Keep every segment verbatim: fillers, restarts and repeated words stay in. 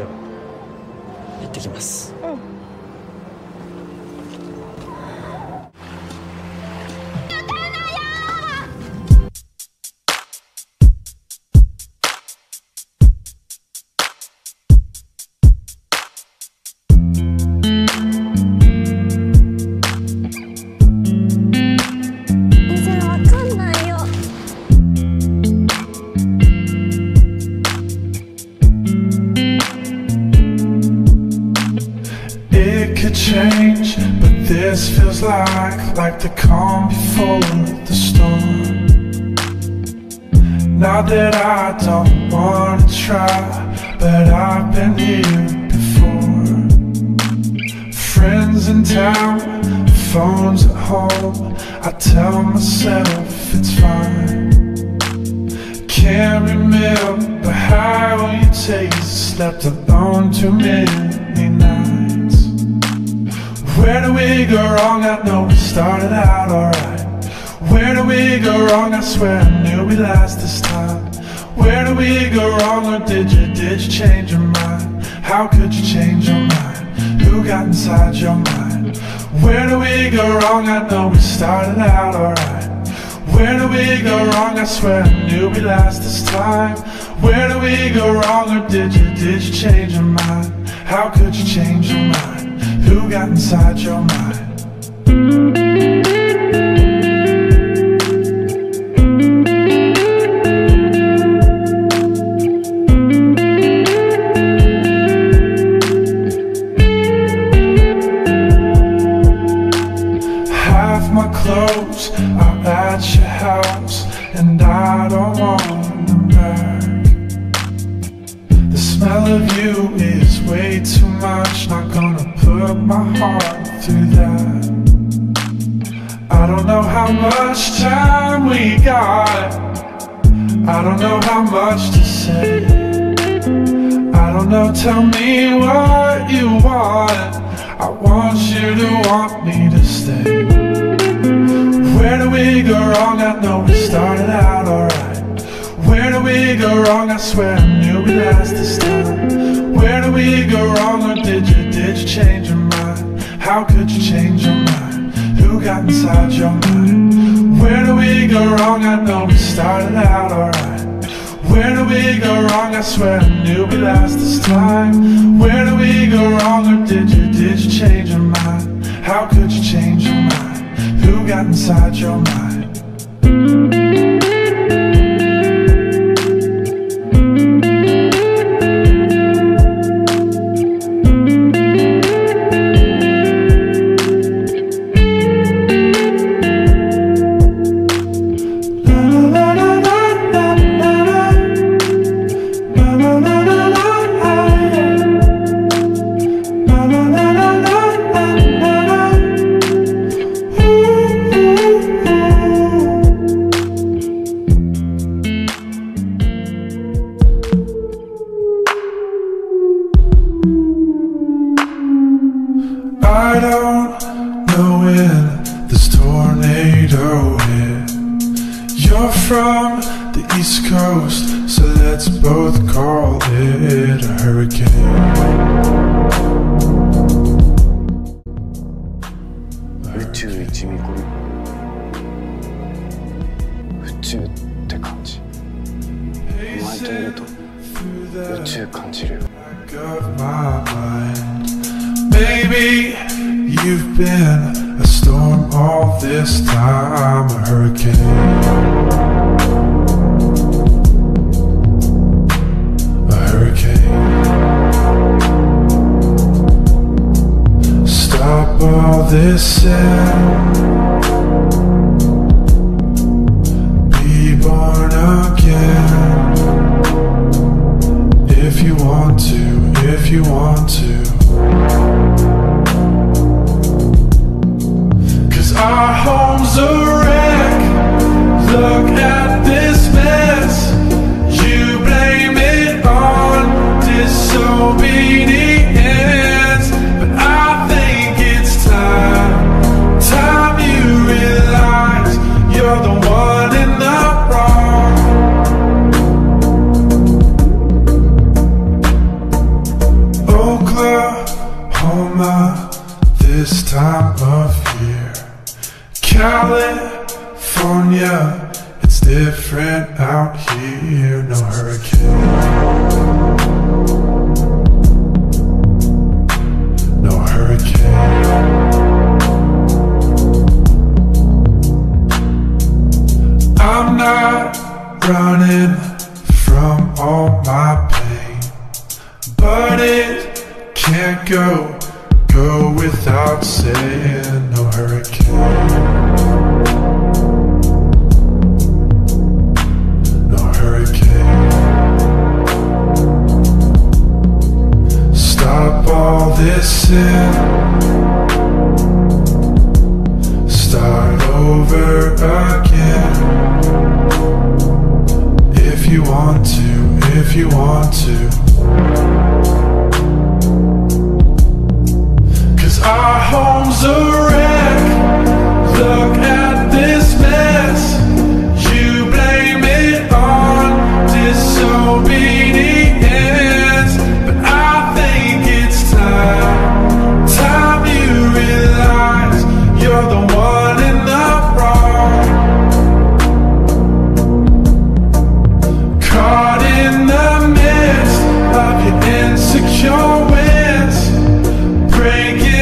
場行ってきます。うん。 Change, but this feels like like the calm before the storm. Not that I don't wanna try, but I've been here before. Friends in town, phones at home, I tell myself it's fine. Can't remember how you taste, slept alone too many nights. Where do we go wrong? I know we started out alright. Where do we go wrong? I swear I knew we lost this time. Where do we go wrong? Or did you, did you change your mind? How could you change your mind? Who got inside your mind? Where do we go wrong? I know we started out alright. Where do we go wrong? I swear I knew we lost this time. Where do we go wrong? Or did you, did you change your mind? How could you change your mind? Who got inside your mind? Half my clothes are at your house, and I don't want them back. The smell of you is way too much, not gonna put my heart through that. I don't know how much time we got. I don't know how much to say. I don't know, tell me what you want. I want you to want me to stay. Where do we go wrong? I know we started out alright. Where do we go wrong? I swear I knew we lost this time. Where do we go wrong? Or did you Did you change your mind? How could you change your mind? Who got inside your mind? Where do we go wrong? I know we started out alright. Where do we go wrong? I swear I knew we lost this time. Where do we go wrong? Or did you, did you change your mind? How could you change your mind? Who got inside your mind? I don't know when this tornado hit. You're from the East Coast, so let's both call it a hurricane. 宇宙一見込み。宇宙って感じ。お前といると宇宙感じるよ。 Baby, you've been a storm all this time, a hurricane, a hurricane. Stop all this sin, be born again, if you want to, if you want to. Cause our home's a wreck. Look at this mess. You blame it on disobedience, but I think it's time, time you realize you're the one in the wrong. can't go, go without saying, no hurricane, no hurricane. Stop all this sin, start over again. If you want to, if you want to. Our home's a wreck, look at this mess. You blame it on disobedience, but I think it's time, time you realize you're the one in the wrong. Caught in the midst of your insecure winds, breaking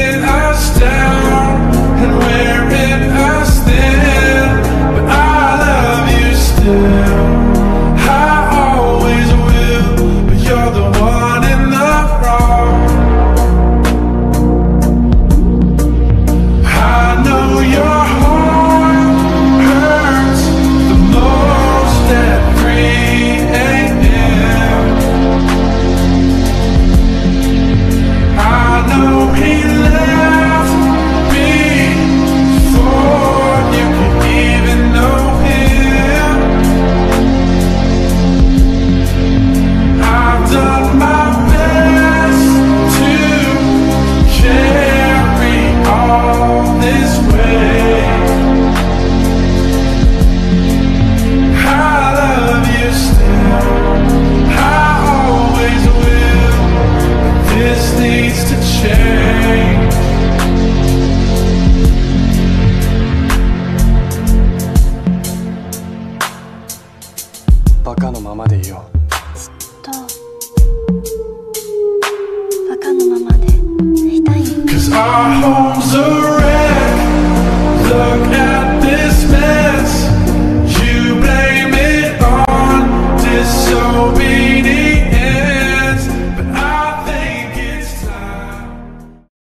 バカのままでいよう。ずっとバカのままでいたい。